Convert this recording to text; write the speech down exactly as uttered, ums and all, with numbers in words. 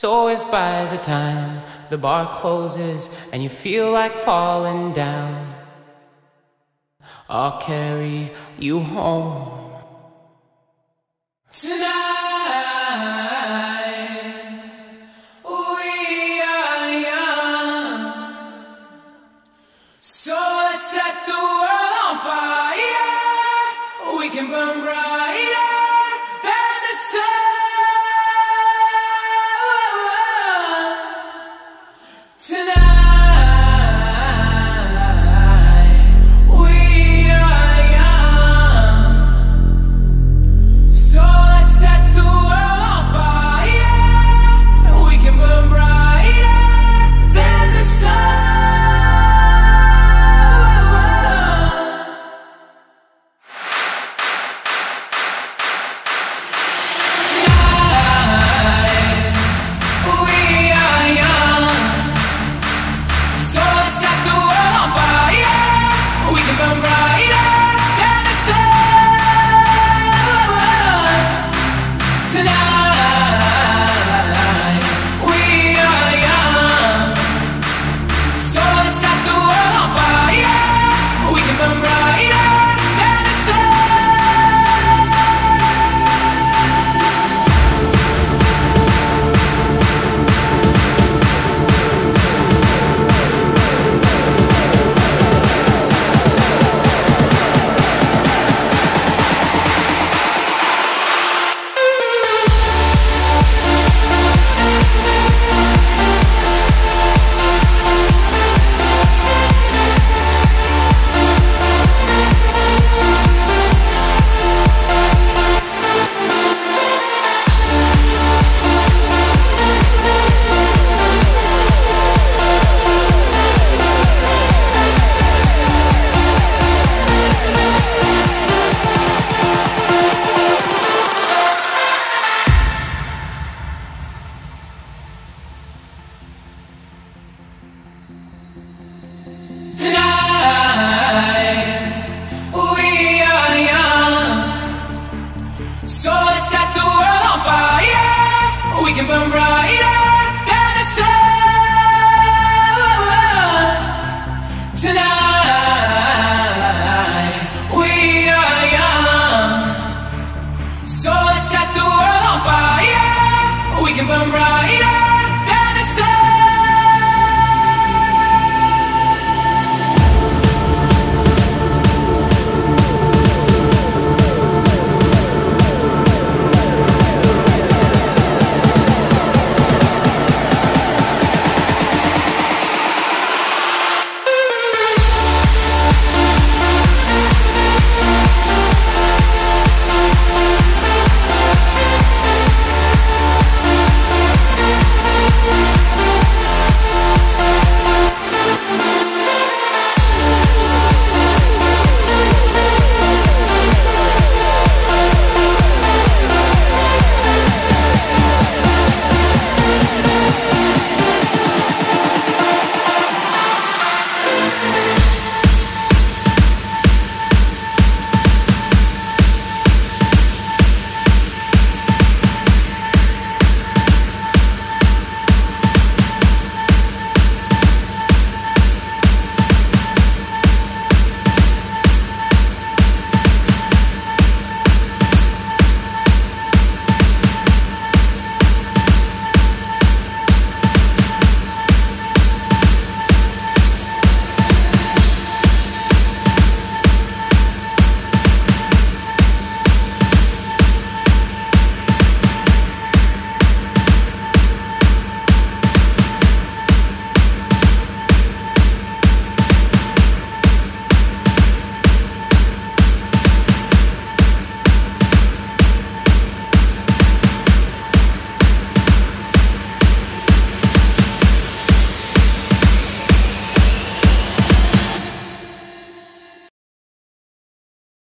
So if by the time the bar closes and you feel like falling down, I'll carry you home tonight. So let's set the world on fire. We can burn brighter.